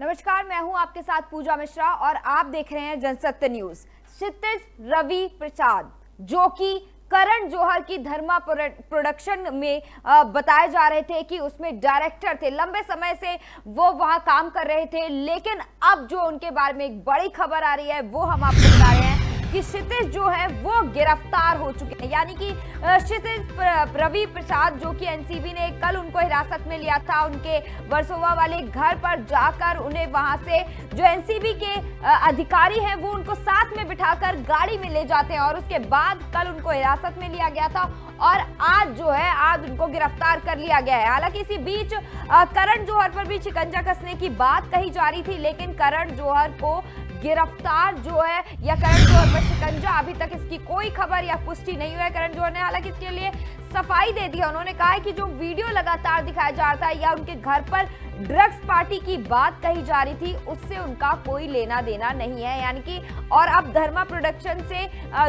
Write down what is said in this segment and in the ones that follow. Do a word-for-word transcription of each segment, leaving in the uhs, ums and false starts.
नमस्कार, मैं हूं आपके साथ पूजा मिश्रा और आप देख रहे हैं जनसत्य न्यूज। क्षितिज रवि प्रसाद जो कि करण जौहर की धर्मा प्रोडक्शन में बताए जा रहे थे कि उसमें डायरेक्टर थे, लंबे समय से वो वहां काम कर रहे थे, लेकिन अब जो उनके बारे में एक बड़ी खबर आ रही है वो हम आपको बता रहे हैं कि क्षितिज जो है वो गिरफ्तार हो चुके हैं। यानी कि क्षितिज रवि प्रसाद जो कि एनसीबी ने कल उनको हिरासत में लिया था, उनके वर्सोवा वाले घर पर जाकर उन्हें वहां से जो एनसीबी के अधिकारी हैं वो उनको साथ में बिठाकर गाड़ी में ले जाते हैं और उसके बाद कल उनको हिरासत में लिया गया था और आज जो है आज उनको गिरफ्तार कर लिया गया है। हालांकि इसी बीच करण जौहर पर भी शिकंजा कसने की बात कही जा रही थी, लेकिन करण जौहर को गिरफ्तार जो है या करण जौहर पर शिकंजा, अभी तक इसकी कोई खबर या पुष्टि नहीं हुई है। करण जौहर ने हालांकि इसके लिए सफाई दे दी है। उन्होंने कहा है कि जो वीडियो लगातार दिखाया जा रहा था या उनके घर पर ड्रग्स पार्टी की बात कही जा रही थी, उससे उनका कोई लेना देना नहीं है। यानी कि और अब धर्मा प्रोडक्शन से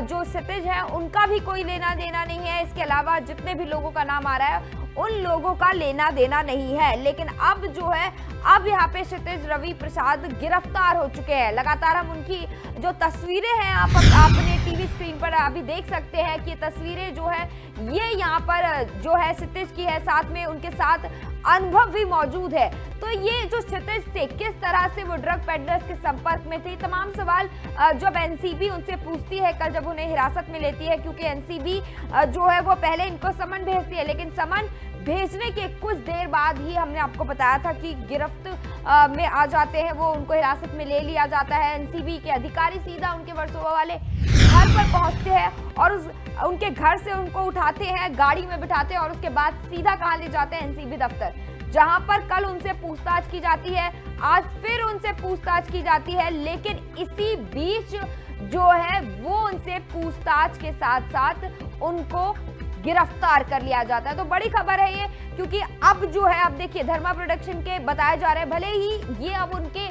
जो क्षितिज है उनका भी कोई लेना देना नहीं है। इसके अलावा जितने भी लोगों का नाम आ रहा है उन लोगों का लेना देना नहीं है। लेकिन अब जो है अब यहाँ पे क्षितिज रवि प्रसाद गिरफ्तार हो चुके हैं। लगातार हम उनकी जो तस्वीरें हैं आप अपने टीवी स्क्रीन पर अभी देख सकते हैं कि तस्वीरें जो है ये यहाँ पर जो है क्षितिज की है, साथ में उनके साथ अनुभव भी मौजूद है। तो ये जो क्षितिज थे किस तरह से वो ड्रग पेडलर्स के संपर्क में थे, तमाम सवाल जब एनसीबी उनसे पूछती है कल जब उन्हें हिरासत में लेती है, क्योंकि एनसीबी जो है वो पहले इनको समन भेजती है, लेकिन समन भेजने के कुछ देर बाद ही हमने आपको बताया था कि गिरफ्त में आ जाते हैं वो, उनको हिरासत में ले लिया जाता है। एनसीबी के अधिकारी सीधा उनके वर्सोवा वाले घर पर पहुंचते हैं और उस उनके घर से उनको उठाते हैं, गाड़ी में बिठाते हैं और उसके बाद सीधा कहाँ ले जाते हैं, एनसीबी दफ्तर, जहां पर कल उनसे पूछताछ की जाती है। आज फिर उनसे पूछताछ की जाती है, लेकिन इसी बीच जो है वो उनसे पूछताछ के साथ साथ उनको गिरफ्तार कर लिया जाता है। तो बड़ी खबर है ये, क्योंकि अब जो है आप देखिए धर्मा प्रोडक्शन के बताए जा रहे हैं, भले ही ये अब उनके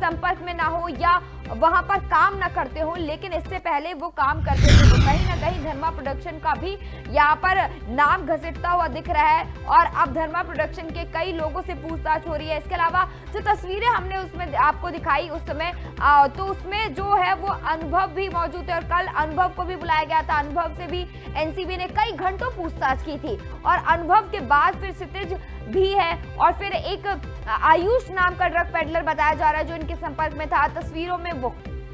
संपर्क में ना हो या वहां पर काम ना करते हो, लेकिन इससे पहले वो काम करते थे। तो कहीं ना कहीं धर्मा प्रोडक्शन का भी यहाँ पर नाम घसीटता हुआ दिख रहा है और अब धर्मा प्रोडक्शन के कई लोगों से पूछताछ हो रही है। इसके अलावा जो तस्वीरें हमने उसमें आपको दिखाई उस समय आ, तो उसमें जो है वो अनुभव भी मौजूद है और कल अनुभव को भी बुलाया गया था। अनुभव से भी एनसीबी ने कई घंटों पूछताछ की थी और अनुभव के बाद फिर क्षितिज भी है और फिर एक आयुष नाम का ड्रग पेडलर बताया जा रहा है जो इनके संपर्क में था, तस्वीरों में वो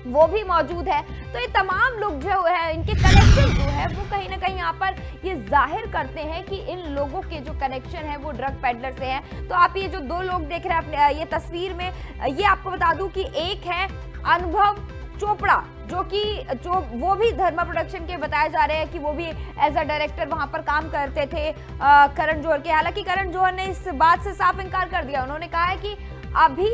वो भी मौजूद है। तो ये तमाम लोग जो है इनके कनेक्शन जो है वो कहीं ना कहीं यहाँ पर ये जाहिर करते हैं कि इन लोगों के जो कनेक्शन है वो ड्रग पेडलर से हैं। तो आप ये जो दो लोग देख रहे हैं अपने ये तस्वीर में, ये आपको बता दूं कि एक है अनुभव चोपड़ा जो कि जो वो भी धर्मा प्रोडक्शन के बताए जा रहे हैं कि वो भी एज अ डायरेक्टर वहां पर काम करते थे करण जौहर के। हालांकि करण जौहर ने इस बात से साफ इनकार कर दिया। उन्होंने कहा है कि अभी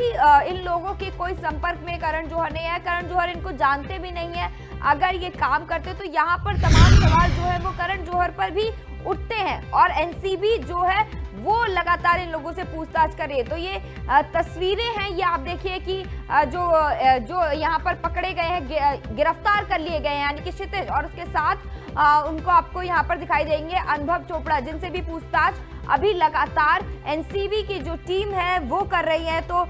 इन लोगों के कोई संपर्क में करण जौहर नहीं है, करण जौहर इनको जानते भी नहीं है, अगर ये काम करते तो यहाँ पर तमाम सवाल जो है वो करण जौहर पर भी उठते हैं और एनसीबी जो है वो लगातार इन लोगों से पूछताछ कर रही है। तो ये तस्वीरें हैं, ये आप देखिए कि जो जो यहाँ पर पकड़े गए हैं, गिरफ्तार कर लिए गए हैं, यानी कि क्षितिज और उसके साथ उनको आपको यहाँ पर दिखाई देंगे अनुभव चोपड़ा, जिनसे भी पूछताछ अभी लगातार एनसीबी की जो टीम है वो कर रही है। तो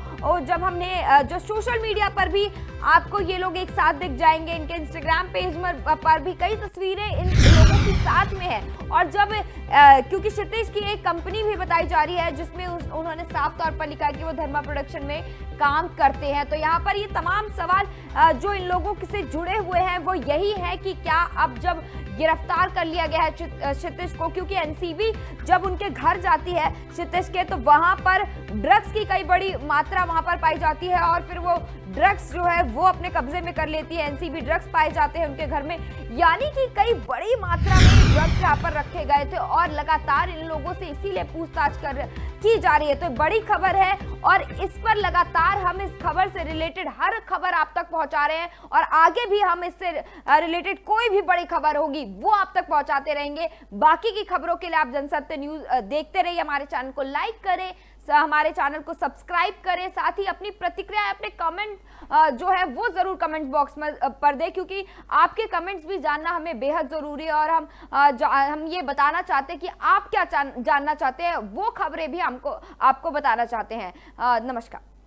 जब हमने जो सोशल मीडिया पर भी आपको ये लोग एक साथ दिख जाएंगे, इनके इंस्टाग्राम पेज पर भी कई तस्वीरें इन लोगों के साथ में है और जब आ, क्योंकि क्षितिज की एक कंपनी भी बताई जा रही है जिसमें उन्होंने साफ तौर पर लिखा कि वो धर्मा प्रोडक्शन में काम करते हैं। तो यहाँ पर ये तमाम सवाल आ, जो इन लोगों से जुड़े हुए हैं वो यही है कि क्या अब जब गिरफ्तार कर लिया गया है क्षितिज को, क्योंकि एनसीबी जब उनके घर जाती है क्षितिज के तो वहां पर ड्रग्स की कई बड़ी मात्रा वहां पर पाई जाती है और फिर वो ड्रग्स जो है वो अपने कब्जे में कर लेती है। एनसीबी ड्रग्स पाए जाते हैं उनके घर में, यानी कि कई बड़ी मात्रा में ड्रग्स यहाँ पर रखे गए थे और लगातार इन लोगों से इसीलिए पूछताछ कर की जा रही है। तो बड़ी खबर है और इस पर लगातार हम इस खबर से रिलेटेड हर खबर आप तक पहुंचा रहे हैं और आगे भी हम इससे रिलेटेड कोई भी बड़ी खबर होगी वो आप तक पहुंचाते रहेंगे। बाकी की खबरों के लिए आप जनसत्य न्यूज देखते रहिए, हमारे चैनल को लाइक करें, हमारे चैनल को सब्सक्राइब करें, साथ ही अपनी प्रतिक्रिया अपने कमेंट जो है वो जरूर कमेंट बॉक्स में पर दें, क्योंकि आपके कमेंट्स भी जानना हमें बेहद जरूरी है और हम हम ये बताना चाहते हैं कि आप क्या जानना चाहते हैं, वो खबरें भी हमको आपको बताना चाहते हैं। नमस्कार।